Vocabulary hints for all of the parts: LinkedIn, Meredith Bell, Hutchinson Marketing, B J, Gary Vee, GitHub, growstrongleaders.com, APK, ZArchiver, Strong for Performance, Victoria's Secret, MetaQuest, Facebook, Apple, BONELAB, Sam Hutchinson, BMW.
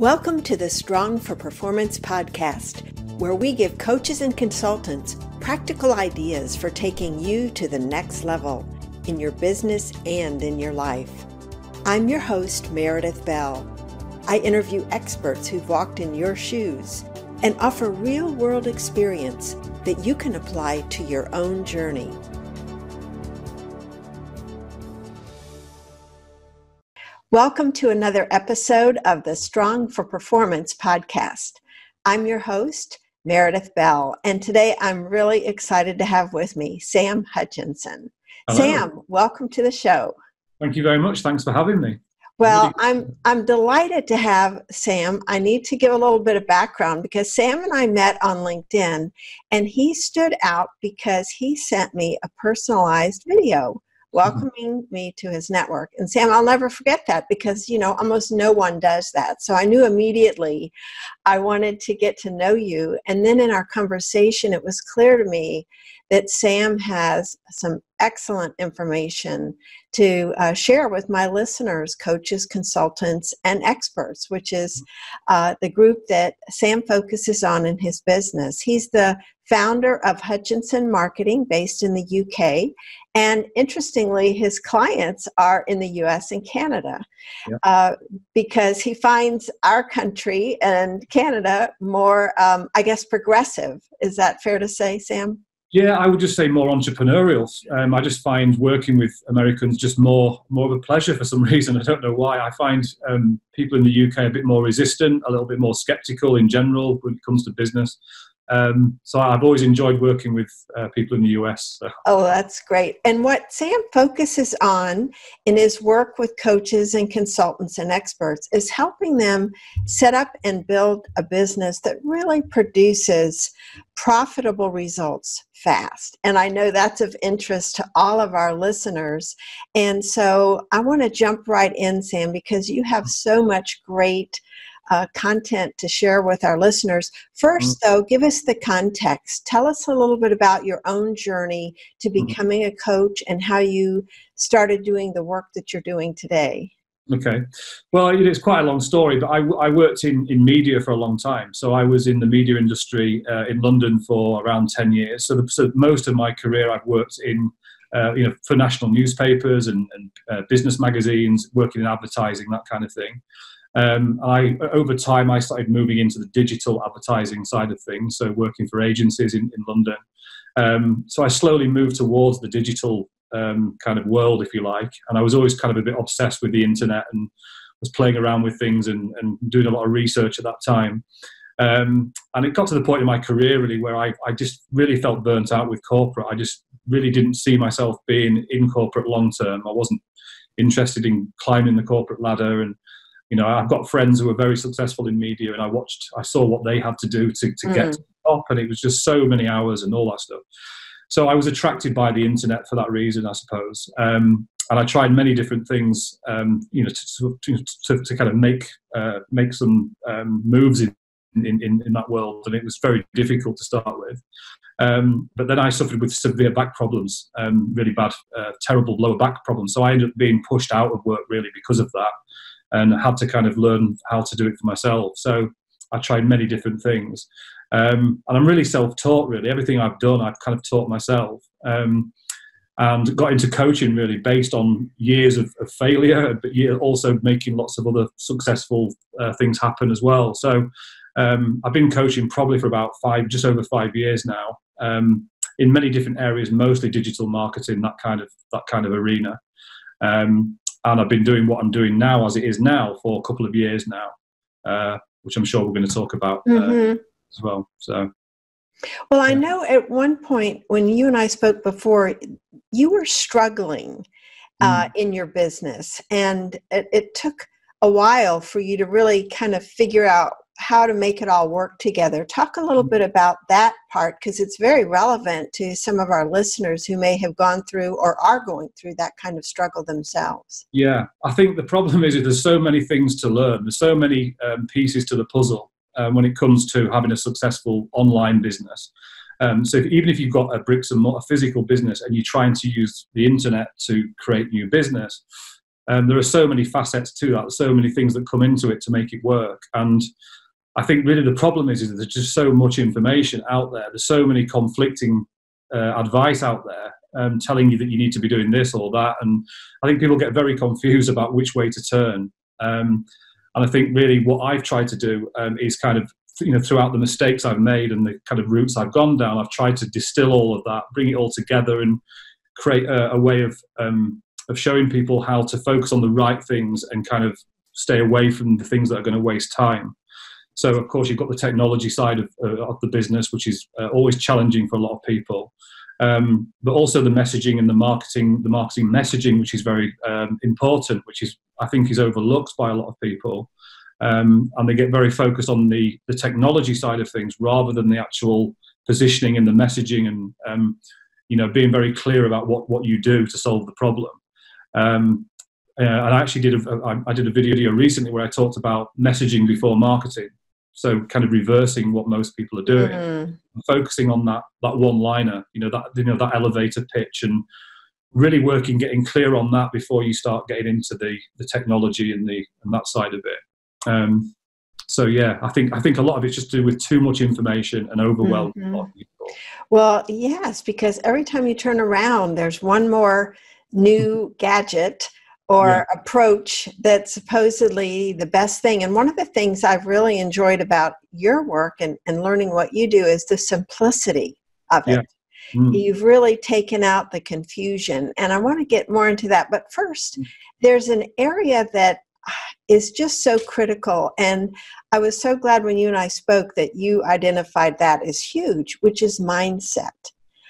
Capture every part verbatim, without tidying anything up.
Welcome to the Strong for Performance podcast, where we give coaches and consultants practical ideas for taking you to the next level in your business and in your life. I'm your host, Meredith Bell. I interview experts who've walked in your shoes and offer real-world experience that you can apply to your own journey. Welcome to another episode of the Strong for Performance podcast. I'm your host, Meredith Bell, and today I'm really excited to have with me Sam Hutchinson. Hello. Sam, welcome to the show. Thank you very much. Thanks for having me. Well, I'm, I'm delighted to have Sam. I need to give a little bit of background because Sam and I met on LinkedIn, and he stood out because he sent me a personalized video welcoming me to his network. And Sam, I'll never forget that because, you know, almost no one does that. So I knew immediately I wanted to get to know you. And then in our conversation, it was clear to me that Sam has some excellent information to uh, share with my listeners, coaches, consultants, and experts, which is uh, the group that Sam focuses on in his business. He's the founder of Hutchinson Marketing, based in the U K, and interestingly, his clients are in the U S and Canada, yeah. uh, because he finds our country and Canada more, um, I guess, progressive. Is that fair to say, Sam? Yeah, I would just say more entrepreneurial. Um, I just find working with Americans just more more of a pleasure for some reason. I don't know why. I find um, people in the U K a bit more resistant, a little bit more skeptical in general when it comes to business. Um, so I've always enjoyed working with uh, people in the U S. So. Oh, that's great. And what Sam focuses on in his work with coaches and consultants and experts is helping them set up and build a business that really produces profitable results fast. And I know that's of interest to all of our listeners. And so I want to jump right in, Sam, because you have so much great Uh, content to share with our listeners. First, though, give us the context. Tell us a little bit about your own journey to becoming a coach and how you started doing the work that you're doing today. Okay. Well, it's quite a long story, but I, I worked in, in media for a long time. So I was in the media industry uh, in London for around ten years. So, the, so most of my career I've worked in Uh, you know, for national newspapers and, and uh, business magazines, working in advertising, that kind of thing. Um, I, over time, I started moving into the digital advertising side of things, so working for agencies in, in London. Um, so I slowly moved towards the digital um, kind of world, if you like, and I was always kind of a bit obsessed with the internet and was playing around with things and, and doing a lot of research at that time. Um, and it got to the point in my career, really, where I, I just really felt burnt out with corporate. I just really didn't see myself being in corporate long term. I wasn't interested in climbing the corporate ladder. And, you know, I've got friends who were very successful in media, and I watched, I saw what they had to do to, to mm. get to the top, and it was just so many hours and all that stuff. So I was attracted by the internet for that reason, I suppose. Um, and I tried many different things, um, you know, to, to, to, to kind of make, uh, make some um, moves in In, in, in that world, and it was very difficult to start with. Um, but then I suffered with severe back problems, um, really bad, uh, terrible lower back problems. So I ended up being pushed out of work really because of that, and I had to kind of learn how to do it for myself. So I tried many different things. Um, and I'm really self-taught really. Everything I've done, I've kind of taught myself. Um, and got into coaching really based on years of, of failure, but also making lots of other successful uh, things happen as well. So um, I've been coaching probably for about five, just over five years now, um, in many different areas, mostly digital marketing, that kind of that kind of arena. Um, and I've been doing what I'm doing now, as it is now, for a couple of years now, uh, which I'm sure we're going to talk about uh, mm-hmm. as well. So. Well, I know at one point when you and I spoke before, you were struggling uh, mm. in your business, and it, it took a while for you to really kind of figure out how to make it all work together. Talk a little bit about that part, because it's very relevant to some of our listeners who may have gone through or are going through that kind of struggle themselves. Yeah, I think the problem is that there's so many things to learn. There's so many um, pieces to the puzzle. Um, when it comes to having a successful online business. Um, so if, even if you've got a bricks and mortar physical business and you're trying to use the internet to create new business, Um, there are so many facets to that, so many things that come into it to make it work. And I think really the problem is, is there's just so much information out there. There's so many conflicting uh, advice out there um, telling you that you need to be doing this or that. And I think people get very confused about which way to turn. Um, and I think really what I've tried to do um, is kind of, you know, throughout the mistakes I've made and the kind of routes I've gone down, I've tried to distill all of that, bring it all together and create a, a way of, um, of showing people how to focus on the right things and kind of stay away from the things that are going to waste time. So, of course, you've got the technology side of, uh, of the business, which is uh, always challenging for a lot of people. Um, but also the messaging and the marketing, the marketing messaging, which is very um, important, which is, I think, is overlooked by a lot of people. Um, and they get very focused on the, the technology side of things rather than the actual positioning and the messaging and, um, you know, being very clear about what, what you do to solve the problem. Um, uh, and I actually did a, I did a video recently where I talked about messaging before marketing. So kind of reversing what most people are doing, mm-hmm. focusing on that, that one-liner, you know, that, you know, that elevator pitch, and really working, getting clear on that before you start getting into the, the technology and the, and that side of it. Um, so yeah, I think, I think a lot of it's just to do with too much information and overwhelm. Mm-hmm. Well, yes, because every time you turn around, there's one more new gadget or yeah. approach that's supposedly the best thing. And one of the things I've really enjoyed about your work and, and learning what you do is the simplicity of yeah. it. Mm. You've really taken out the confusion. And I want to get more into that. But first, there's an area that is just so critical. And I was so glad when you and I spoke that you identified that as huge, which is mindset.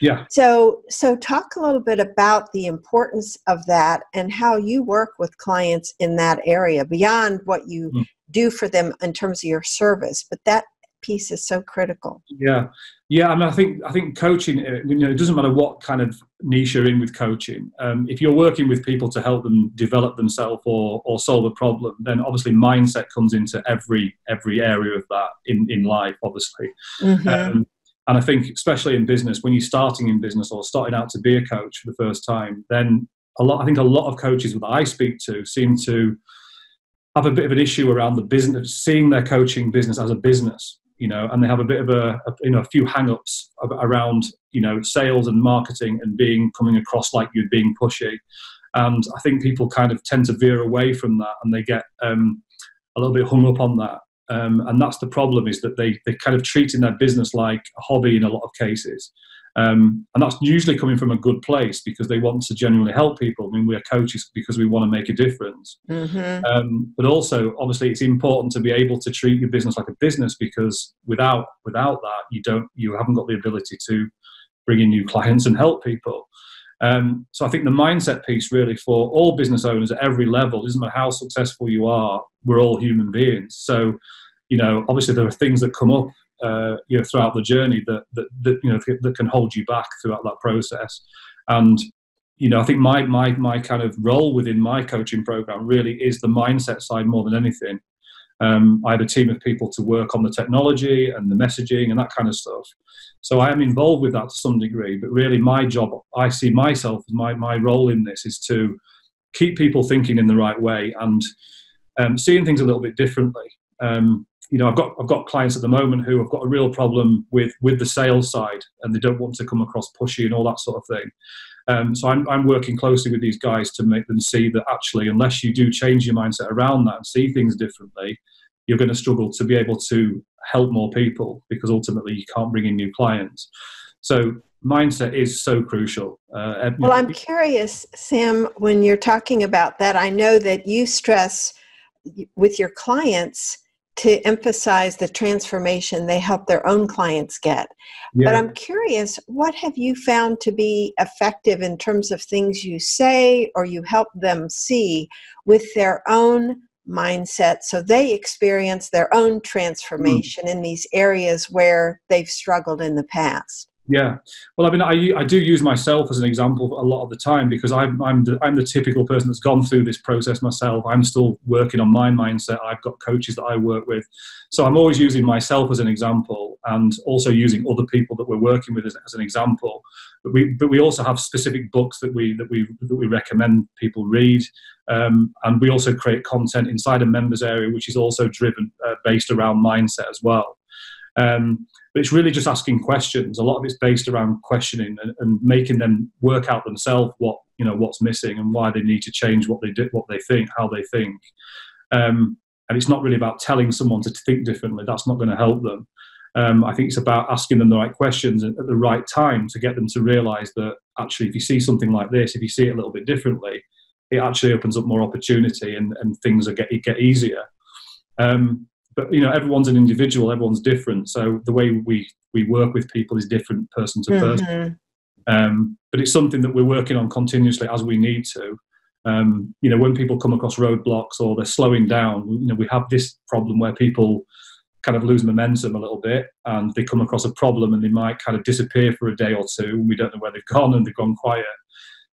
Yeah. So, so talk a little bit about the importance of that and how you work with clients in that area beyond what you mm. do for them in terms of your service. But that piece is so critical. Yeah. Yeah. I mean, I think, I think coaching, you know, it doesn't matter what kind of niche you're in with coaching. Um, if you're working with people to help them develop themselves or, or solve a problem, then obviously mindset comes into every, every area of that in, in life, obviously. Mm-hmm. um, And I think especially in business, when you're starting in business or starting out to be a coach for the first time, then a lot, I think a lot of coaches that I speak to seem to have a bit of an issue around the business, seeing their coaching business as a business, you know, and they have a bit of a, a you know, a few hang-ups around, you know, sales and marketing and being coming across like you're being pushy. And I think people kind of tend to veer away from that and they get um, a little bit hung up on that. Um, and that's the problem, is that they, they're kind of treating their business like a hobby in a lot of cases. Um, and that's usually coming from a good place because they want to genuinely help people. I mean, we're coaches because we want to make a difference. Mm-hmm. Um, but also, obviously, it's important to be able to treat your business like a business, because without without that, you don't you haven't got the ability to bring in new clients and help people. Um, so I think the mindset piece really for all business owners at every level, doesn't matter how successful you are, we're all human beings. So, you know, obviously there are things that come up, uh, you know, throughout the journey that, that, that, you know, that can hold you back throughout that process. And, you know, I think my, my, my kind of role within my coaching program really is the mindset side more than anything. Um, I have a team of people to work on the technology and the messaging and that kind of stuff. So I am involved with that to some degree, but really my job, I see myself, my, my role in this is to keep people thinking in the right way and um, seeing things a little bit differently. Um, you know, I've got, I've got clients at the moment who have got a real problem with, with the sales side, and they don't want to come across pushy and all that sort of thing. Um, so I'm, I'm working closely with these guys to make them see that actually, unless you do change your mindset around that and see things differently, you're going to struggle to be able to help more people, because ultimately you can't bring in new clients. So mindset is so crucial. Uh, well, I'm curious, Sam, when you're talking about that, I know that you stress with your clients to emphasize the transformation they help their own clients get. Yeah. But I'm curious, what have you found to be effective in terms of things you say or you help them see with their own mindset, so they experience their own transformation mm. in these areas where they've struggled in the past? Yeah, well, I mean, I, I do use myself as an example a lot of the time, because I'm, I'm, the, I'm the typical person that's gone through this process myself. I'm still working on my mindset. I've got coaches that I work with. So I'm always using myself as an example and also using other people that we're working with as, as an example. But we, but we also have specific books that we, that we, that we recommend people read. Um, and we also create content inside a members area, which is also driven uh, based around mindset as well. Um, but it's really just asking questions. A lot of it's based around questioning and, and making them work out themselves what, you know, what's missing and why they need to change what they do, what they think, how they think. Um, and it's not really about telling someone to think differently. That's not going to help them. Um, I think it's about asking them the right questions at the right time to get them to realise that actually, if you see something like this, if you see it a little bit differently, it actually opens up more opportunity and, and things are get, get easier. Um, But, you know, everyone's an individual, everyone's different. So the way we, we work with people is different person to person. Mm-hmm. Um, but it's something that we're working on continuously as we need to. Um, you know, when people come across roadblocks or they're slowing down, you know, we have this problem where people kind of lose momentum a little bit and they come across a problem and they might kind of disappear for a day or two and we don't know where they've gone and they've gone quiet.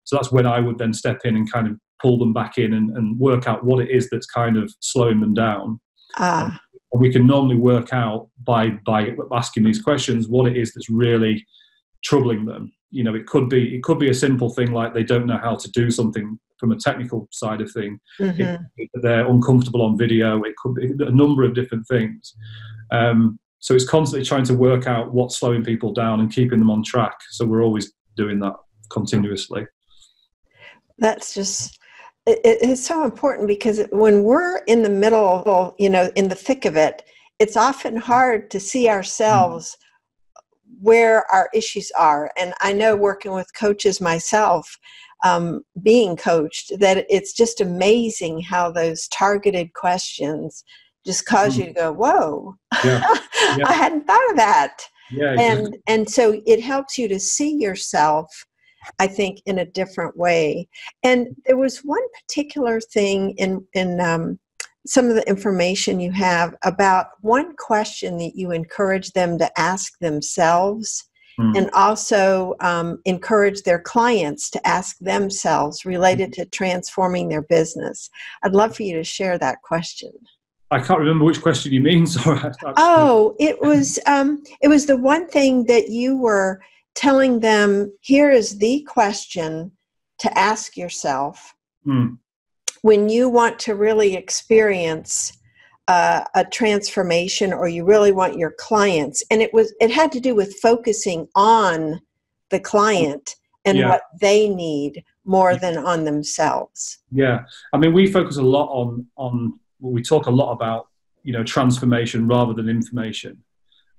So that's when I would then step in and kind of pull them back in and, and work out what it is that's kind of slowing them down. Ah. Um, And we can normally work out by, by asking these questions what it is that's really troubling them. You know, it could be it could be a simple thing like they don't know how to do something from a technical side of thing. Mm-hmm. It, it, they're uncomfortable on video. It could be a number of different things. Um, so it's constantly trying to work out what's slowing people down and keeping them on track. So we're always doing that continuously. That's just... It's so important because when we're in the middle, you know, in the thick of it, it's often hard to see ourselves where our issues are. And I know working with coaches myself, um, being coached, that it's just amazing how those targeted questions just cause you to go, whoa, yeah. Yeah. I hadn't thought of that. Yeah, exactly. And, and so it helps you to see yourself, I think, in a different way. And there was one particular thing in, in um, some of the information you have about one question that you encourage them to ask themselves, mm. and also um, encourage their clients to ask themselves related to transforming their business. I'd love for you to share that question. I can't remember which question you mean. Sorry. Oh, it was, um, it was the one thing that you were telling them, here is the question to ask yourself mm. when you want to really experience uh, a transformation, or you really want your clients. And it was, it had to do with focusing on the client and yeah. what they need more yeah. than on themselves. Yeah. I mean, we focus a lot on, on, we talk a lot about, you know, transformation rather than information.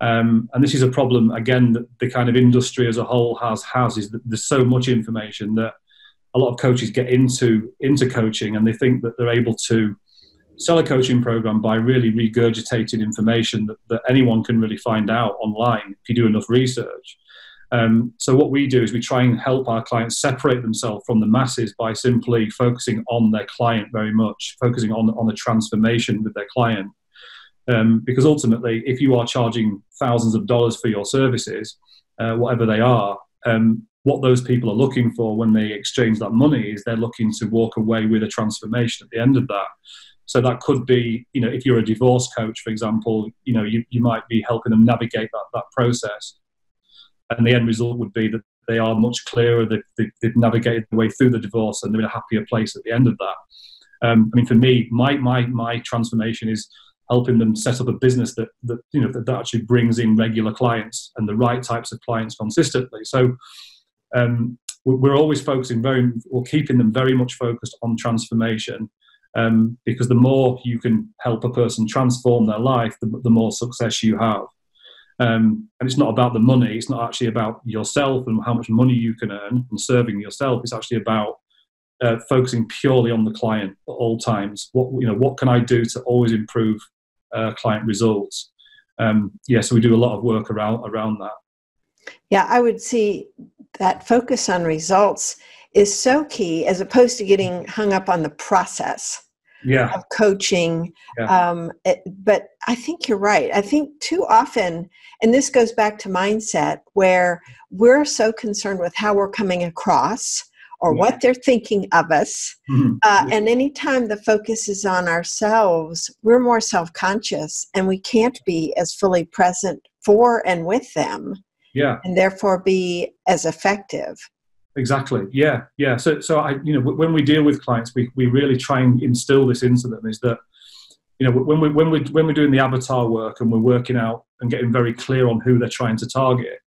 Um, and this is a problem, again, that the kind of industry as a whole has, has is that there's so much information that a lot of coaches get into, into coaching, and they think that they're able to sell a coaching program by really regurgitating information that, that anyone can really find out online if you do enough research. Um, so what we do is we try and help our clients separate themselves from the masses by simply focusing on their client very much, focusing on, on the transformation with their client. Um, because ultimately, if you are charging thousands of dollars for your services, uh, whatever they are, um, what those people are looking for when they exchange that money is they're looking to walk away with a transformation at the end of that. So that could be, you know, if you're a divorce coach, for example, you know, you, you might be helping them navigate that, that process. And the end result would be that they are much clearer, they've, they've, they've navigated their way through the divorce, and they're in a happier place at the end of that. Um, I mean, for me, my, my, my transformation is helping them set up a business that, that you know that, that actually brings in regular clients and the right types of clients consistently. So um, we're always focusing very, or keeping them very much focused on transformation, um, because the more you can help a person transform their life, the, the more success you have. Um, and it's not about the money. It's not actually about yourself and how much money you can earn and serving yourself. It's actually about uh, focusing purely on the client at all times. What you know, what can I do to always improve Uh, client results? Um, yeah, so we do a lot of work around around that. Yeah, I would see that focus on results is so key, as opposed to getting hung up on the process yeah. of coaching. Yeah. Um, it, but I think you're right. I think too often, and this goes back to mindset, where we're so concerned with how we're coming across or yeah. what they're thinking of us. Mm-hmm. uh, yeah. And anytime the focus is on ourselves, we're more self-conscious and we can't be as fully present for and with them, yeah, and therefore be as effective. Exactly. Yeah. Yeah. So, so I, you know, when we deal with clients, we, we really try and instill this into them, is that, you know, when we, when we, when we're doing the avatar work and we're working out and getting very clear on who they're trying to target,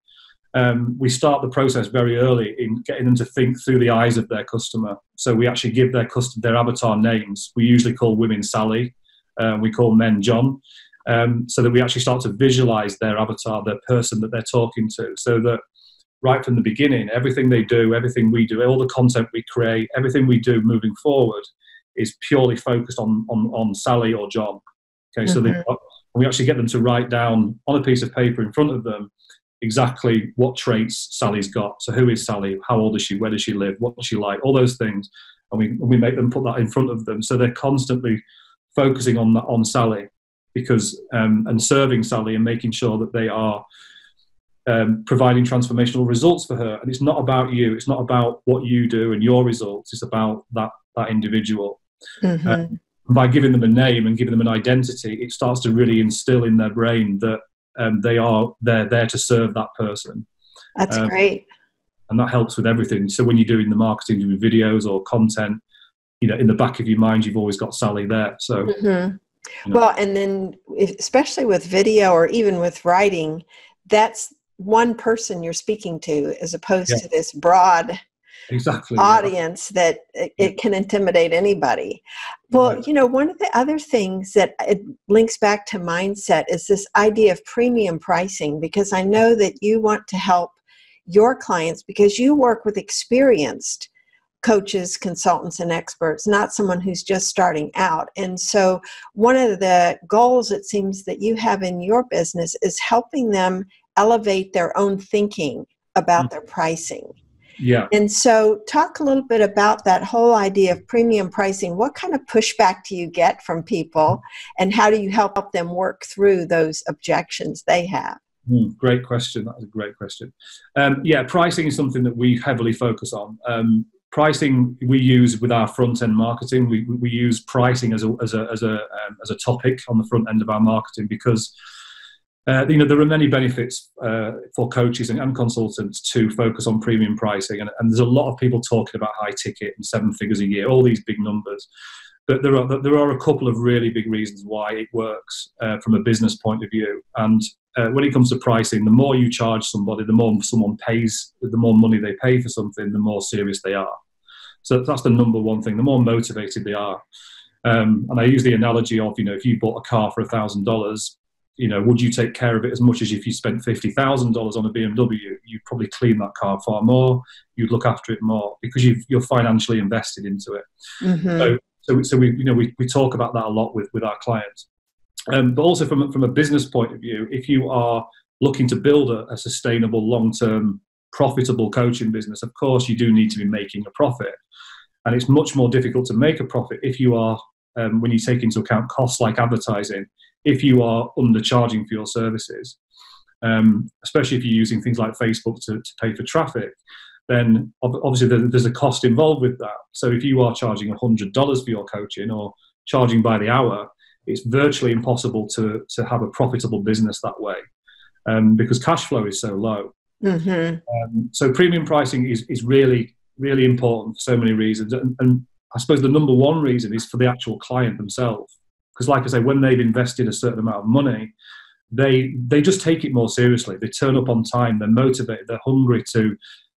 um, we start the process very early in getting them to think through the eyes of their customer. So we actually give their customer, their avatar names. We usually call women Sally, uh, we call men John, um, so that we actually start to visualize their avatar, their person that they're talking to, so that right from the beginning, everything they do, everything we do, all the content we create, everything we do moving forward is purely focused on on, on Sally or John. Okay, mm-hmm. So they, we actually get them to write down on a piece of paper in front of them exactly what traits Sally's got. So who is Sally? How old is she? Where does she live? What does she like? All those things. And we, we make them put that in front of them. So they're constantly focusing on, on Sally because um, and serving Sally and making sure that they are Um, providing transformational results for her. And it's not about you, it's not about what you do and your results, it's about that that individual. Mm-hmm. Um, by giving them a name and giving them an identity, it starts to really instill in their brain that um, they are they're there to serve that person. That's um, great. And that helps with everything. So when you're doing the marketing with videos or content, you know, in the back of your mind you've always got Sally there. So mm-hmm. you know. Well, and then especially with video or even with writing, that's one person you're speaking to, as opposed yeah. to this broad exactly, audience yeah. that it, it can intimidate anybody. Well, yeah. you know, one of the other things that it links back to mindset is this idea of premium pricing, because I know that you want to help your clients because you work with experienced coaches, consultants, and experts, not someone who's just starting out. And so one of the goals it seems that you have in your business is helping them elevate their own thinking about their pricing. Yeah. And so talk a little bit about that whole idea of premium pricing. What kind of pushback do you get from people, and how do you help them work through those objections they have? Mm, great question. That was a great question. Um, yeah, pricing is something that we heavily focus on. Um, pricing we use with our front-end marketing. We, we use pricing as a, as a, as a, um, as a topic on the front end of our marketing because Uh, you know, there are many benefits uh, for coaches and, and consultants to focus on premium pricing, and, and there's a lot of people talking about high ticket and seven figures a year, all these big numbers. But there are there are a couple of really big reasons why it works uh, from a business point of view. And uh, when it comes to pricing, the more you charge somebody, the more someone pays, the more money they pay for something, the more serious they are. So that's the number one thing. The more motivated they are, um, and I use the analogy of, you know, if you bought a car for a thousand dollars. You know, would you take care of it as much as if you spent fifty thousand dollars on a B M W? You'd probably clean that car far more. You'd look after it more because you've, you're financially invested into it. Mm-hmm. So, so, so we, you know, we, we talk about that a lot with, with our clients. Um, but also from, from a business point of view, if you are looking to build a, a sustainable, long-term, profitable coaching business, of course you do need to be making a profit. And it's much more difficult to make a profit if you are, um, when you take into account costs like advertising, if you are undercharging for your services, um, especially if you're using things like Facebook to, to pay for traffic, then obviously there's a cost involved with that. So if you are charging one hundred dollars for your coaching or charging by the hour, it's virtually impossible to, to have a profitable business that way um, because cash flow is so low. Mm-hmm. Um, so premium pricing is, is really, really important for so many reasons. And, and I suppose the number one reason is for the actual client themselves. Because like I say, when they've invested a certain amount of money, they they just take it more seriously. They turn up on time, they're motivated, they're hungry to,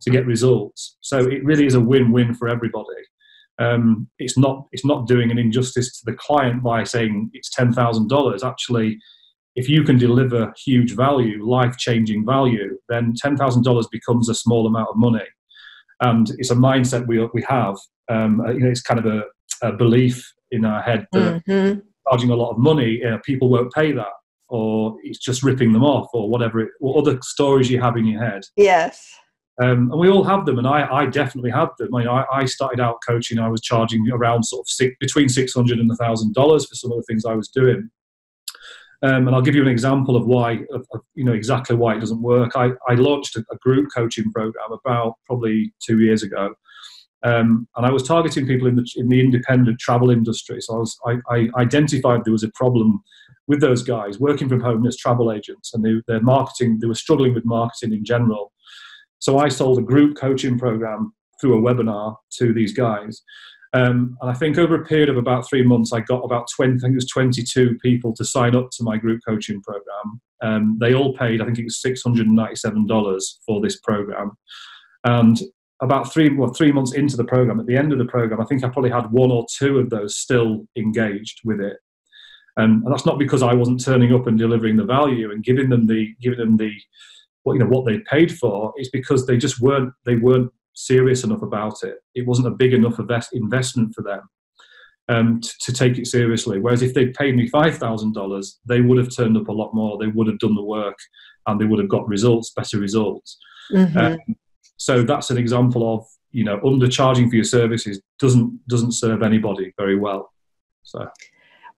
to get results. So it really is a win-win for everybody. Um, it's not it's not doing an injustice to the client by saying it's ten thousand dollars. Actually, if you can deliver huge value, life-changing value, then ten thousand dollars becomes a small amount of money. And it's a mindset we, we have. Um, you know, it's kind of a, a belief in our head that mm-hmm. charging a lot of money, uh, people won't pay that, or it's just ripping them off, or whatever it, or other stories you have in your head. Yes. Um, and we all have them, and I, I definitely had them. I, mean, I, I started out coaching, I was charging around sort of six, between six hundred dollars and one thousand dollars for some of the things I was doing. Um, and I'll give you an example of why, of, of, you know, exactly why it doesn't work. I, I launched a, a group coaching program about probably two years ago. Um, and I was targeting people in the, in the independent travel industry. So I, was, I, I identified there was a problem with those guys working from home as travel agents, and they, their marketing, they were struggling with marketing in general. So I sold a group coaching program through a webinar to these guys. Um, and I think over a period of about three months, I got about twenty, I think it was twenty-two people to sign up to my group coaching program. Um, they all paid, I think it was six hundred ninety-seven dollars for this program. And about three, well, three months into the program, at the end of the program, I think I probably had one or two of those still engaged with it. Um, and that's not because I wasn't turning up and delivering the value and giving them the, giving them the, what, you know, what they paid for. It's because they just weren't, they weren't serious enough about it. It wasn't a big enough investment for them um, to, to take it seriously. Whereas if they'd paid me five thousand dollars, they would have turned up a lot more. They would have done the work and they would have got results, better results. Mm-hmm. um, so that's an example of, you know, undercharging for your services doesn't, doesn't serve anybody very well. So.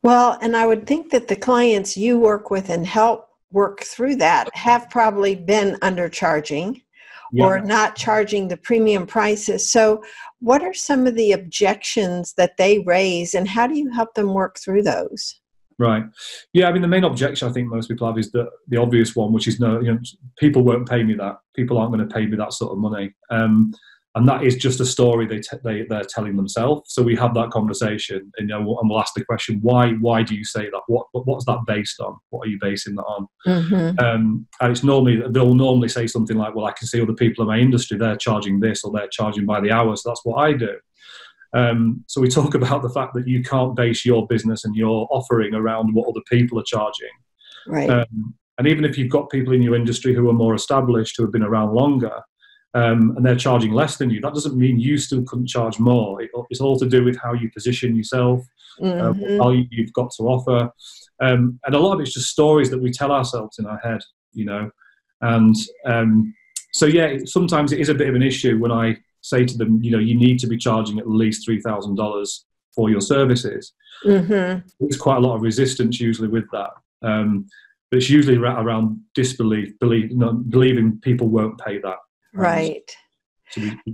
Well, and I would think that the clients you work with and help work through that have probably been undercharging. Yeah. Or not charging the premium prices. So what are some of the objections that they raise, and how do you help them work through those? Right. Yeah, I mean, the main objection I think most people have is the, the obvious one, which is, no, you know, people won't pay me that. People aren't going to pay me that sort of money. Um, and that is just a story they t they, they're telling themselves. So we have that conversation, and, you know, and we'll ask the question, why, why do you say that? What, what's that based on? What are you basing that on? Mm-hmm. um, and it's normally, they'll normally say something like, well, I can see other people in my industry, they're charging this, or they're charging by the hour, so that's what I do. Um, so we talk about the fact that you can't base your business and your offering around what other people are charging. Right. Um, and even if you've got people in your industry who are more established, who have been around longer, Um, and they're charging less than you, that doesn't mean you still couldn't charge more. It, it's all to do with how you position yourself, mm-hmm. uh, what value you've got to offer. Um, and a lot of it's just stories that we tell ourselves in our head, you know. And um, so, yeah, sometimes it is a bit of an issue when I say to them, you know, you need to be charging at least three thousand dollars for your services. Mm-hmm. There's quite a lot of resistance usually with that. Um, but it's usually around disbelief, believe, no, believing people won't pay that. Right.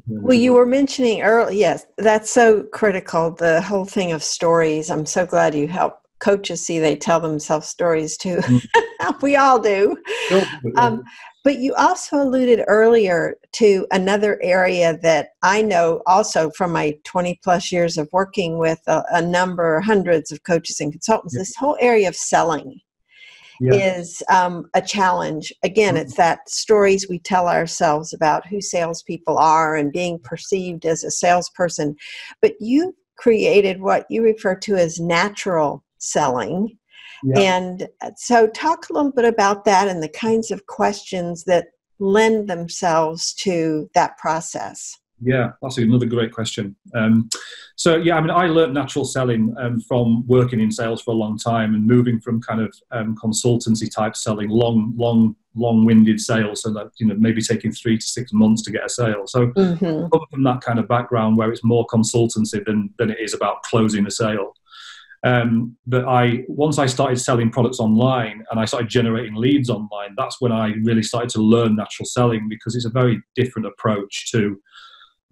Well, you were mentioning earlier, yes, that's so critical, the whole thing of stories. I'm so glad you help coaches see they tell themselves stories too. We all do. Um, but you also alluded earlier to another area that I know also from my twenty plus years of working with a, a number, hundreds of coaches and consultants, yeah. This whole area of selling. Yeah. Is um, a challenge. Again, it's that stories we tell ourselves about who salespeople are and being perceived as a salesperson. But you created what you refer to as natural selling. Yeah. And so talk a little bit about that and the kinds of questions that lend themselves to that process. Yeah, that's another great question. Um, so, yeah, I mean, I learned natural selling um, from working in sales for a long time and moving from kind of um, consultancy type selling, long, long, long-winded sales, so that, you know, maybe taking three to six months to get a sale. So mm-hmm. Come from that kind of background where it's more consultancy than, than it is about closing a sale. Um, but I, once I started selling products online and I started generating leads online, that's when I really started to learn natural selling, because it's a very different approach to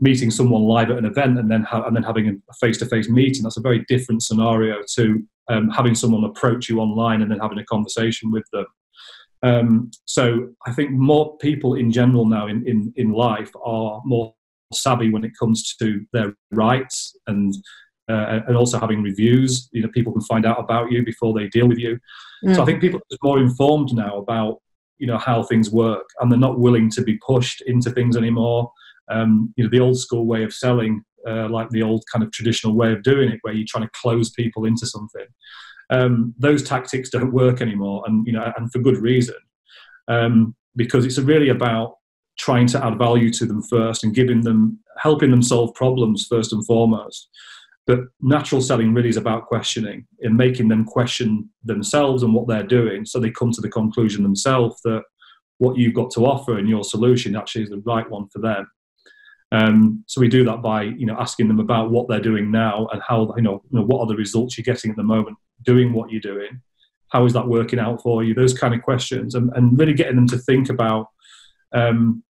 meeting someone live at an event and then ha and then having a face-to-face meeting. That's a very different scenario to um, having someone approach you online and then having a conversation with them. Um, so I think more people in general now in, in, in life are more savvy when it comes to their rights and, uh, and also having reviews. You know, people can find out about you before they deal with you. Mm. So I think people are more informed now about, you know, how things work, and they're not willing to be pushed into things anymore. Um, you know, the old school way of selling, uh, like the old kind of traditional way of doing it, where you're trying to close people into something. Um, those tactics don't work anymore, and, you know, and for good reason, um, because it's really about trying to add value to them first and giving them, helping them solve problems first and foremost. But natural selling really is about questioning and making them question themselves and what they're doing, so they come to the conclusion themselves that what you've got to offer and your solution actually is the right one for them. Um, so we do that by, you know, asking them about what they're doing now and how, you know, you know, what are the results you're getting at the moment doing what you're doing? How is that working out for you? Those kind of questions, and, and really getting them to think about um,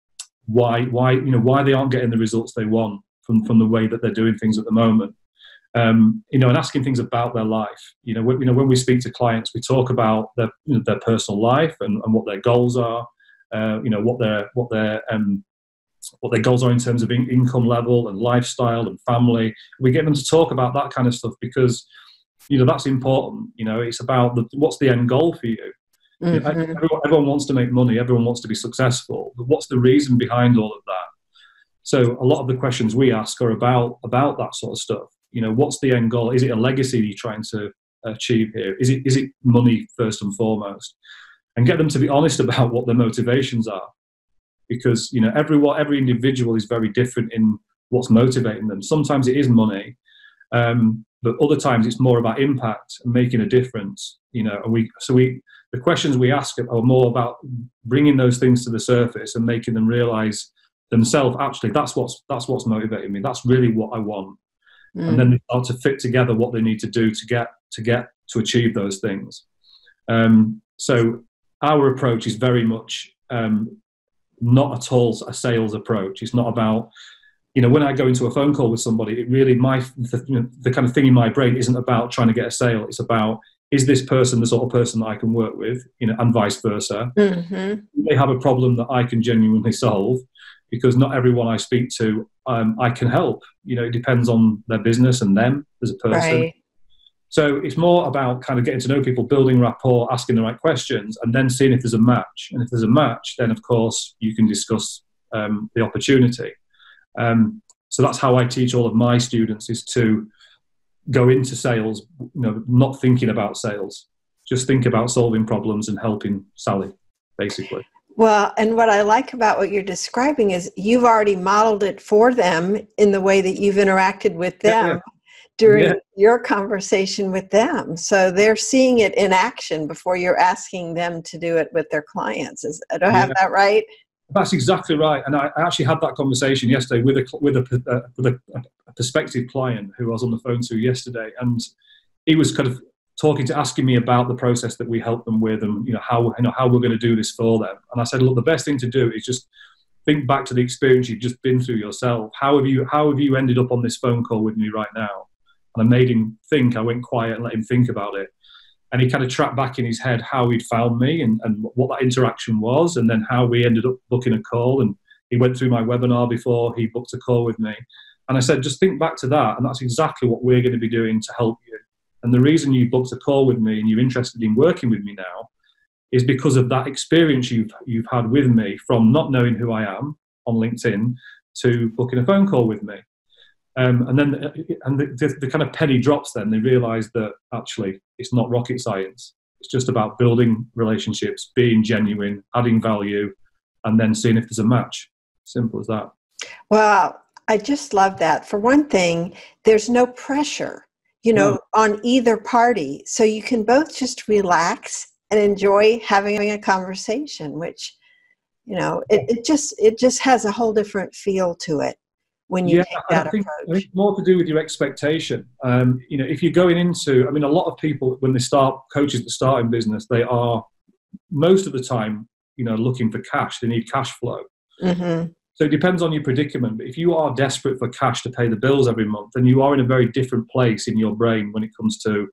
why, why, you know, why they aren't getting the results they want from, from the way that they're doing things at the moment. um, you know, and asking things about their life. You know, we, you know, when we speak to clients, we talk about their, you know, their personal life and, and what their goals are. Uh, you know, what their what their um, what their goals are in terms of in income level and lifestyle and family. We get them to talk about that kind of stuff because, you know, that's important. You know, it's about the, what's the end goal for you. Mm-hmm. You know, everyone, everyone wants to make money. Everyone wants to be successful. But what's the reason behind all of that? So a lot of the questions we ask are about about that sort of stuff. You know, what's the end goal? Is it a legacy you're trying to achieve here? Is it is it money first and foremost? And get them to be honest about what their motivations are, because you know every every individual is very different in what's motivating them. Sometimes it is money, um, but other times it's more about impact and making a difference. You know, and we so we the questions we ask are more about bringing those things to the surface and making them realize themselves. Actually, that's what's that's what's motivating me. That's really what I want. Mm. And then they start to fit together what they need to do to get to get to achieve those things. Um, so. Our approach is very much um, not at all a sales approach. It's not about, you know, when I go into a phone call with somebody, it really, my the, you know, the kind of thing in my brain isn't about trying to get a sale. It's about, is this person the sort of person that I can work with, you know, and vice versa. Mm-hmm. They have a problem that I can genuinely solve, because not everyone I speak to, um, I can help. You know, it depends on their business and them as a person. Right. So it's more about kind of getting to know people, building rapport, asking the right questions, and then seeing if there's a match. And if there's a match, then, of course, you can discuss um, the opportunity. Um, so that's how I teach all of my students, is to go into sales, you know, not thinking about sales. Just think about solving problems and helping Sally, basically. Well, and what I like about what you're describing is you've already modeled it for them in the way that you've interacted with them. Yeah, yeah. during yeah. your conversation with them. So they're seeing it in action before you're asking them to do it with their clients. Is, I don't yeah. have that right? That's exactly right. And I, I actually had that conversation yesterday with a, with, a, uh, with a, a prospective client who I was on the phone to yesterday. And he was kind of talking to, asking me about the process that we help them with and you know how, you know, how we're going to do this for them. And I said, look, the best thing to do is just think back to the experience you've just been through yourself. How have you, how have you ended up on this phone call with me right now? And I made him think. I went quiet and let him think about it. And he kind of tracked back in his head how he'd found me and, and what that interaction was, and then how we ended up booking a call. And he went through my webinar before he booked a call with me. And I said, just think back to that. And that's exactly what we're going to be doing to help you. And the reason you booked a call with me and you're interested in working with me now is because of that experience you've, you've had with me, from not knowing who I am on LinkedIn to booking a phone call with me. Um, and then and the, the, the kind of penny drops then. They realise that actually it's not rocket science. It's just about building relationships, being genuine, adding value, and then seeing if there's a match. Simple as that. Well, I just love that. For one thing, there's no pressure, you know, no. on either party. So you can both just relax and enjoy having a conversation, which, you know, it, it just it just has a whole different feel to it. When you yeah, take that I think, approach. I think more to do with your expectation. Um, you know, if you're going into, I mean, a lot of people when they start, coaches that start in business, they are most of the time, you know, looking for cash. They need cash flow. Mm-hmm. So it depends on your predicament. But if you are desperate for cash to pay the bills every month, then you are in a very different place in your brain when it comes to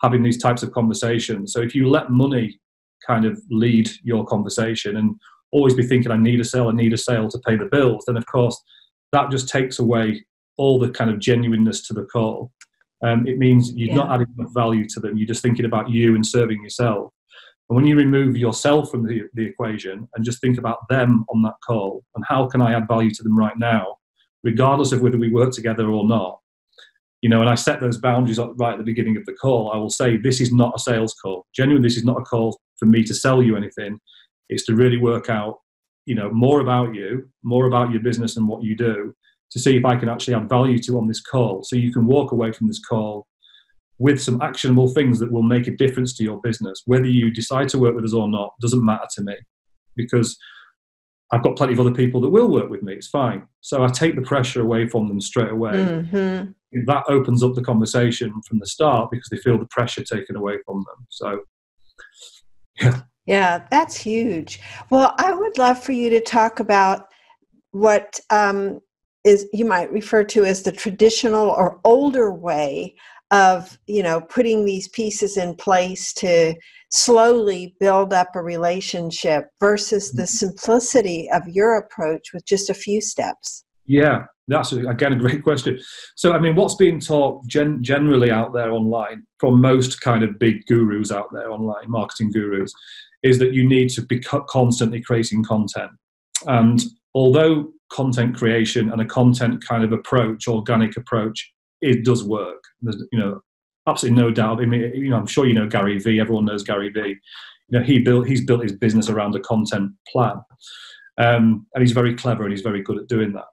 having these types of conversations. So if you let money kind of lead your conversation and always be thinking, I need a sale, I need a sale to pay the bills, then of course, that just takes away all the kind of genuineness to the call. Um, it means you're yeah. not adding enough value to them. You're just thinking about you and serving yourself. And when you remove yourself from the, the equation and just think about them on that call and how can I add value to them right now, regardless of whether we work together or not, you know, and I set those boundaries up right at the beginning of the call. I will say, this is not a sales call. Genuinely, this is not a call for me to sell you anything. It's to really work out, you know, more about you, more about your business and what you do, to see if I can actually add value to on this call. So you can walk away from this call with some actionable things that will make a difference to your business. Whether you decide to work with us or not doesn't matter to me, because I've got plenty of other people that will work with me. It's fine. So I take the pressure away from them straight away. Mm-hmm. That opens up the conversation from the start because they feel the pressure taken away from them. So, yeah. Yeah, that's huge. Well, I would love for you to talk about what um, is you might refer to as the traditional or older way of, you know, putting these pieces in place to slowly build up a relationship versus the simplicity of your approach with just a few steps? Yeah, that's again a great question. So, I mean, what's being taught gen- generally out there online from most kind of big gurus out there online, marketing gurus, is that you need to be constantly creating content. And although content creation and a content kind of approach, organic approach, it does work. There's, you know, absolutely no doubt. I mean, you know, I'm sure you know Gary Vee. Everyone knows Gary Vee. You know, he built he's built his business around a content plan, um, and he's very clever and he's very good at doing that.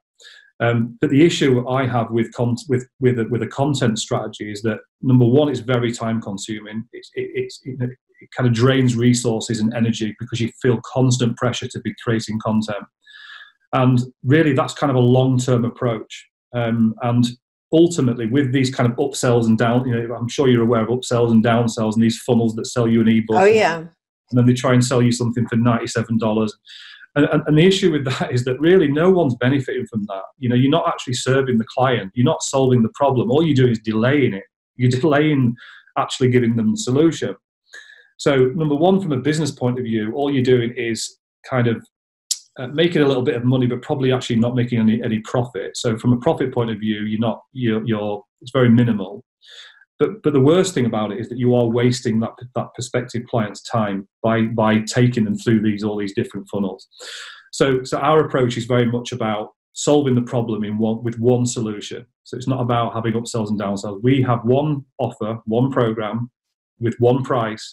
Um, but the issue I have with con- with with a, with a content strategy is that, number one, it's very time consuming. It's it, it's it, it kind of drains resources and energy because you feel constant pressure to be creating content, and really that's kind of a long term approach. Um, and ultimately, with these kind of upsells and down, you know, I'm sure you're aware of upsells and downsells and these funnels that sell you an ebook. Oh yeah. And then they try and sell you something for ninety-seven dollars. And, and, and the issue with that is that really no one's benefiting from that. You know, you're not actually serving the client. You're not solving the problem. All you're doing is delaying it. You're delaying actually giving them the solution. So number one, from a business point of view, all you're doing is kind of Uh, making a little bit of money, but probably actually not making any, any profit. So from a profit point of view, you're not, you're, you're, it's very minimal. But but the worst thing about it is that you are wasting that that prospective client's time by by taking them through these all these different funnels. So so our approach is very much about solving the problem in one with one solution. So it's not about having upsells and downsells. We have one offer, one program, with one price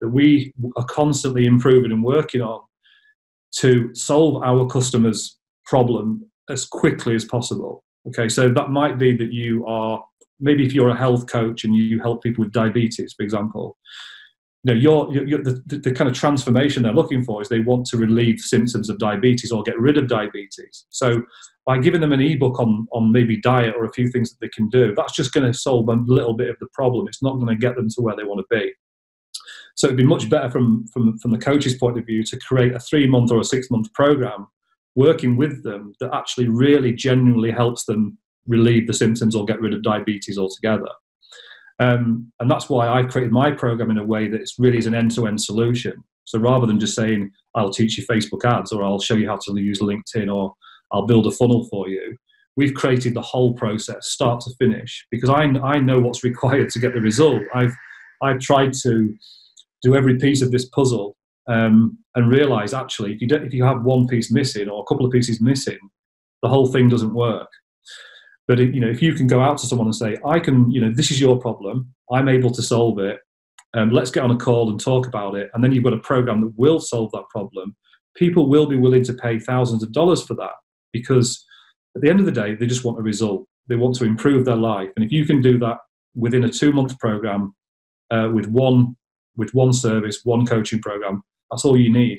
that we are constantly improving and working on, to solve our customers' problem as quickly as possible. Okay, so that might be that you are, maybe if you're a health coach and you help people with diabetes, for example, you know, you're, you're, the, the kind of transformation they're looking for is they want to relieve symptoms of diabetes or get rid of diabetes. So by giving them an ebook on, on maybe diet or a few things that they can do, that's just going to solve a little bit of the problem. It's not going to get them to where they want to be. So it'd be much better from, from, from the coach's point of view to create a three-month or a six-month program working with them that actually really genuinely helps them relieve the symptoms or get rid of diabetes altogether. Um, and that's why I've created my program in a way that it's really is an end-to-end solution. So rather than just saying, I'll teach you Facebook ads or I'll show you how to use LinkedIn or I'll build a funnel for you, we've created the whole process, start to finish, because I, I know what's required to get the result. I've I've tried to do every piece of this puzzle um, and realize actually if you don't, if you have one piece missing or a couple of pieces missing, the whole thing doesn't work. But if, you know, if you can go out to someone and say, I can, you know, this is your problem, I'm able to solve it, um, let's get on a call and talk about it, and then you've got a program that will solve that problem, people will be willing to pay thousands of dollars for that, because at the end of the day, they just want a result. They want to improve their life. And if you can do that within a two-month program uh, with one with one service, one coaching program, that's all you need.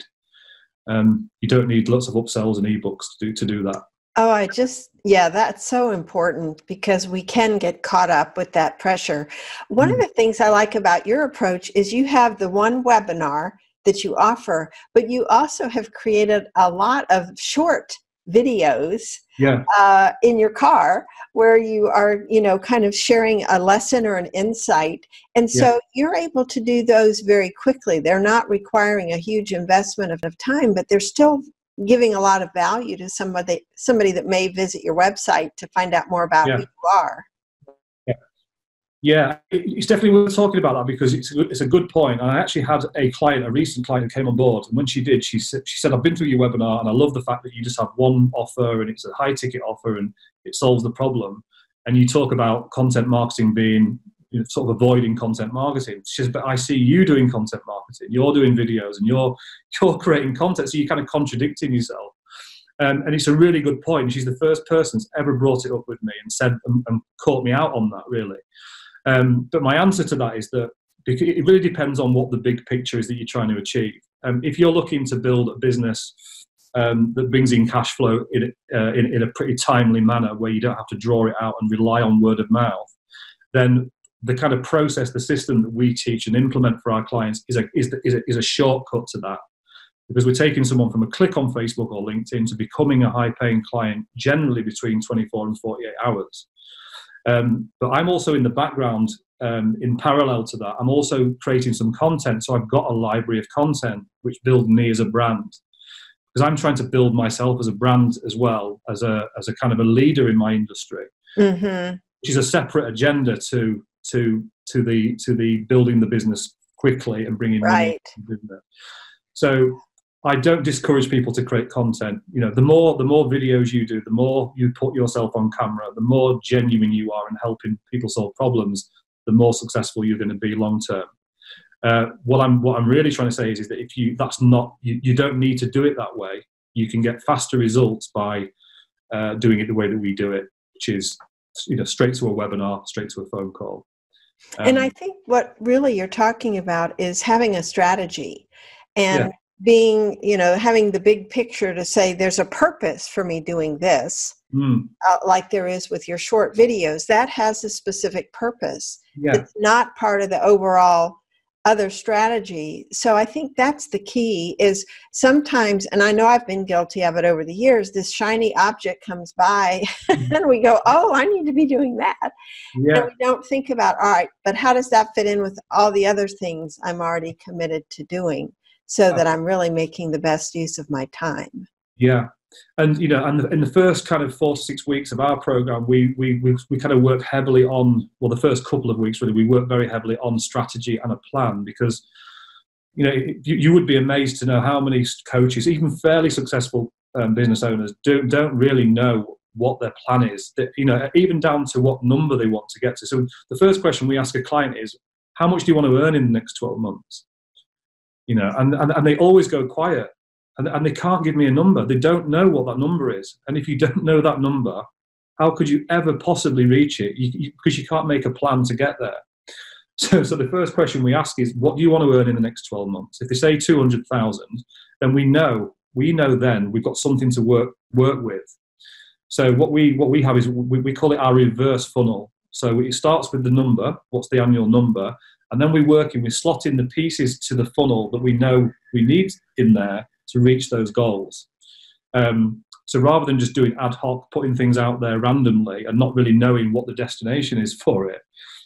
Um, you don't need lots of upsells and ebooks to do, to do that. Oh, I just, yeah, that's so important, because we can get caught up with that pressure. One mm. of the things I like about your approach is you have the one webinar that you offer, but you also have created a lot of short videos yeah. uh, in your car where you are, you know, kind of sharing a lesson or an insight. And so yeah. you're able to do those very quickly. They're not requiring a huge investment of, of time, but they're still giving a lot of value to somebody, somebody that may visit your website to find out more about yeah. who you are. Yeah, yeah. It's definitely worth talking about that, because it's, it's a good point. And I actually had a client, a recent client, who came on board. And when she did, she said, she said, I've been through your webinar and I love the fact that you just have one offer and it's a high ticket offer and it solves the problem. And you talk about content marketing being, you know, sort of avoiding content marketing. She says, but I see you doing content marketing. You're doing videos and you're you're creating content. So you're kind of contradicting yourself. Um, and it's a really good point. She's the first person that's ever brought it up with me and said and, and caught me out on that, really. Um, but my answer to that is that it really depends on what the big picture is that you're trying to achieve. Um, if you're looking to build a business um, that brings in cash flow in, uh, in, in a pretty timely manner where you don't have to draw it out and rely on word of mouth, then the kind of process, the system that we teach and implement for our clients is a, is, the, is, a, is a shortcut to that. because we're taking someone from a click on Facebook or LinkedIn to becoming a high-paying client generally between twenty-four and forty-eight hours. Um, but I'm also in the background, um, in parallel to that, I'm also creating some content. So I've got a library of content which builds me as a brand, because I'm trying to build myself as a brand as well as a, as a kind of a leader in my industry, mm-hmm. which is a separate agenda to, to, to the, to the building the business quickly and bringing right. money into it. So I don't discourage people to create content. You know, the more the more videos you do, the more you put yourself on camera, the more genuine you are in helping people solve problems, the more successful you're going to be long term. Uh, what I'm what I'm really trying to say is, is that if you that's not you, you don't need to do it that way. You can get faster results by uh, doing it the way that we do it, which is, you know, straight to a webinar, straight to a phone call. Um, and I think what really you're talking about is having a strategy and. Yeah. Being, you know, having the big picture to say there's a purpose for me doing this, mm. uh, like there is with your short videos. That has a specific purpose. Yeah. It's not part of the overall other strategy. So I think that's the key is sometimes, and I know I've been guilty of it over the years, this shiny object comes by and we go, oh, I need to be doing that. Yeah. And we don't think about, all right, but how does that fit in with all the other things I'm already committed to doing? So that I'm really making the best use of my time. Yeah. And, you know, and in the first kind of four to six weeks of our program, we, we, we, we kind of work heavily on, well, the first couple of weeks, really, we work very heavily on strategy and a plan, because, you know, you, you would be amazed to know how many coaches, even fairly successful um, business owners, do, don't really know what their plan is, that, you know, even down to what number they want to get to. So the first question we ask a client is, how much do you want to earn in the next twelve months? You know, and, and, and they always go quiet, and, and they can't give me a number. They don't know what that number is. And if you don't know that number, how could you ever possibly reach it? Because you, you, you can't make a plan to get there. So, so the first question we ask is, what do you want to earn in the next twelve months? If they say two hundred thousand, then we know, we know then we've got something to work work with. So what we what we have is, we, we call it our reverse funnel. So it starts with the number, what's the annual number? And then we work in, we slot in the pieces to the funnel that we know we need in there to reach those goals. Um, so rather than just doing ad hoc, putting things out there randomly and not really knowing what the destination is for it,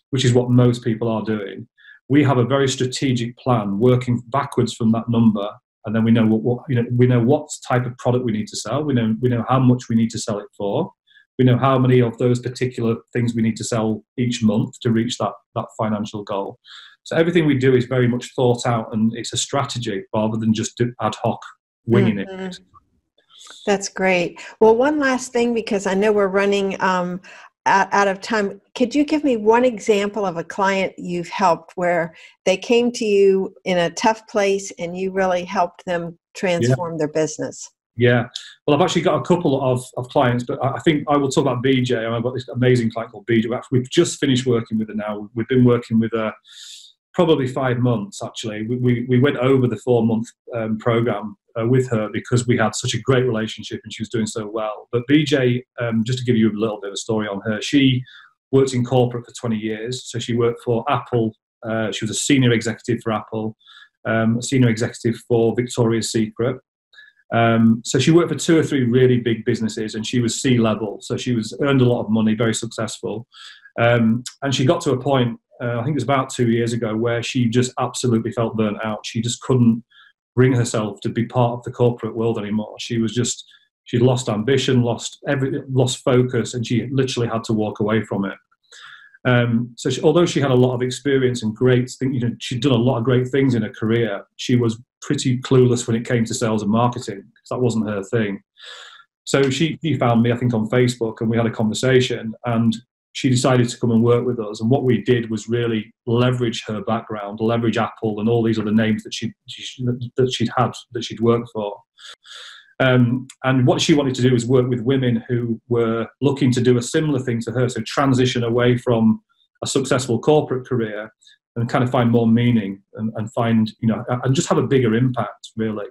which is what most people are doing, we have a very strategic plan working backwards from that number. And then we know what, what you know, we know what type of product we need to sell. We know, we know how much we need to sell it for. We know how many of those particular things we need to sell each month to reach that, that financial goal. So everything we do is very much thought out, and it's a strategy rather than just ad hoc winging mm-hmm. it. That's great. Well, one last thing, because I know we're running um, out, out of time. Could you give me one example of a client you've helped where they came to you in a tough place and you really helped them transform yeah. their business? Yeah. Well, I've actually got a couple of, of clients, but I think I will talk about B J. I've got this amazing client called B J. We've just finished working with her now. We've been working with her probably five months, actually. We we, we went over the four-month um, program uh, with her because we had such a great relationship and she was doing so well. But B J, um, just to give you a little bit of a story on her, she worked in corporate for twenty years. So she worked for Apple. Uh, she was a senior executive for Apple, um, a senior executive for Victoria's Secret. Um, so she worked for two or three really big businesses, and she was C-level. So she was earned a lot of money, very successful. Um, and she got to a point, uh, I think it was about two years ago, where she just absolutely felt burnt out. She just couldn't bring herself to be part of the corporate world anymore. She was just, she lost ambition, lost every, lost focus, and she literally had to walk away from it. Um, so she, although she had a lot of experience and great thing, you know, she'd done a lot of great things in her career, she was pretty clueless when it came to sales and marketing, because that wasn't her thing. So she, she found me, I think, on Facebook, and we had a conversation, and she decided to come and work with us. And what we did was really leverage her background, leverage Apple and all these other names that she, she that she'd had, that she'd worked for. Um, and what she wanted to do was work with women who were looking to do a similar thing to her, so transition away from a successful corporate career and kind of find more meaning and, and find, you know, and just have a bigger impact, really.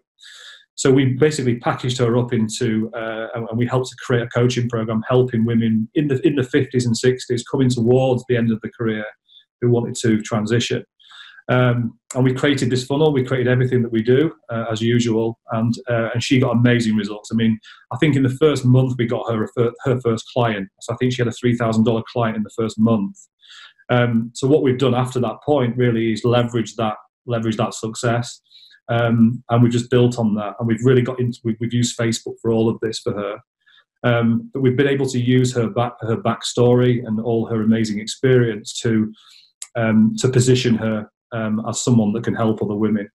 So we basically packaged her up into, uh, and we helped to create a coaching program helping women in the in the fifties and sixties coming towards the end of the career who wanted to transition. Um, and we created this funnel. We created everything that we do, uh, as usual, and uh, and she got amazing results. I mean, I think in the first month we got her her first client. So I think she had a three thousand dollar client in the first month. Um, so what we've done after that point really is leverage that leverage that success, um, and we've just built on that. And we've really got into we've, we've used Facebook for all of this for her. Um, but we've been able to use her back her backstory and all her amazing experience to um, to position her. Um, as someone that can help other women,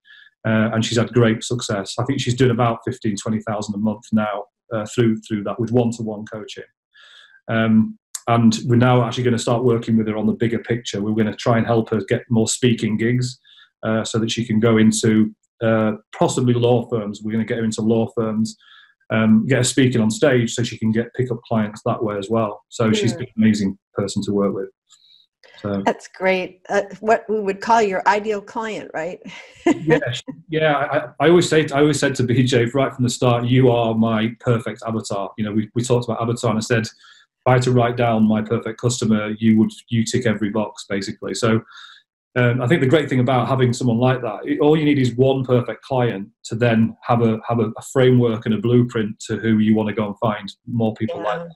uh, and she's had great success. I think she's doing about fifteen, twenty thousand a month now uh, through through that with one-to-one coaching. Um, and we're now actually going to start working with her on the bigger picture. We're going to try and help her get more speaking gigs, uh, so that she can go into uh, possibly law firms. We're going to get her into law firms, um, get her speaking on stage, so she can get pick up clients that way as well. So yeah. She's been an amazing person to work with. So. That's great. Uh, what we would call your ideal client, right? yeah, yeah. I, I always say, I always said to B J right from the start, you are my perfect avatar. You know, we we talked about avatar, and I said, if I had to write down my perfect customer, you would you tick every box basically. So um, I think the great thing about having someone like that, it, all you need is one perfect client to then have a have a, a framework and a blueprint to who you want to go and find more people yeah. like that.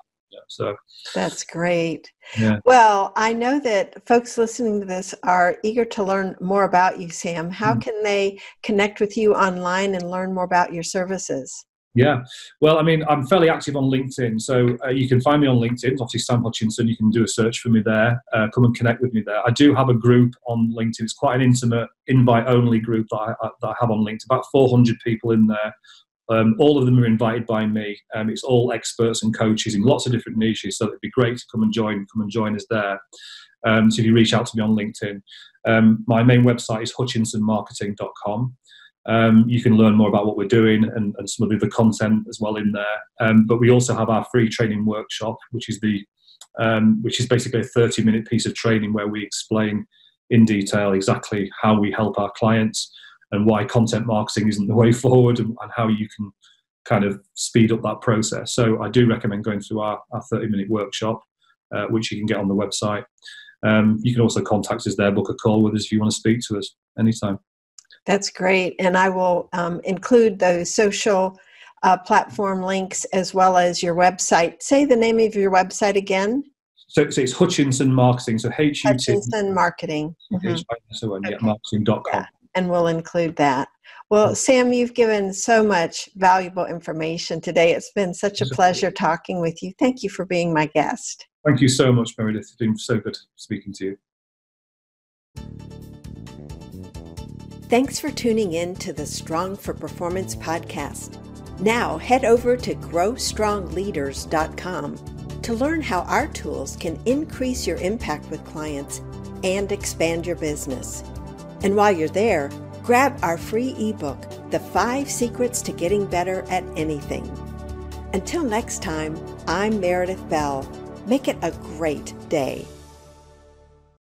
So that's great. Yeah. Well, I know that folks listening to this are eager to learn more about you, Sam. How mm. can they connect with you online and learn more about your services? Yeah. Well, I mean, I'm fairly active on LinkedIn. So uh, you can find me on LinkedIn, obviously Sam Hutchinson. You can do a search for me there. Uh, come and connect with me there. I do have a group on LinkedIn. It's quite an intimate, invite-only group that I, I, that I have on LinkedIn. About four hundred people in there. Um, all of them are invited by me. Um, it's all experts and coaches in lots of different niches, so it'd be great to come and join, come and join us there. Um, so if you reach out to me on LinkedIn, um, my main website is hutchinson marketing dot com. Um, you can learn more about what we're doing and, and some of the other content as well in there. Um, but we also have our free training workshop, which is the um, which is basically a thirty minute piece of training where we explain in detail exactly how we help our clients and why content marketing isn't the way forward, and, and how you can kind of speed up that process. So I do recommend going through our thirty minute workshop, uh, which you can get on the website. Um, you can also contact us there, book a call with us if you want to speak to us anytime. That's great. And I will um, include those social uh, platform links as well as your website. Say the name of your website again. So, so it's Hutchinson Marketing, so H U T. Hutchinson Marketing. marketing dot com. And we'll include that. Well, Sam, you've given so much valuable information today. It's been such a pleasure talking with you. Thank you for being my guest. Thank you so much, Meredith. It's been so good speaking to you. Thanks for tuning in to the Strong for Performance podcast. Now head over to grow strong leaders dot com to learn how our tools can increase your impact with clients and expand your business. And while you're there, grab our free ebook, The Five Secrets to Getting Better at Anything. Until next time, I'm Meredith Bell. Make it a great day.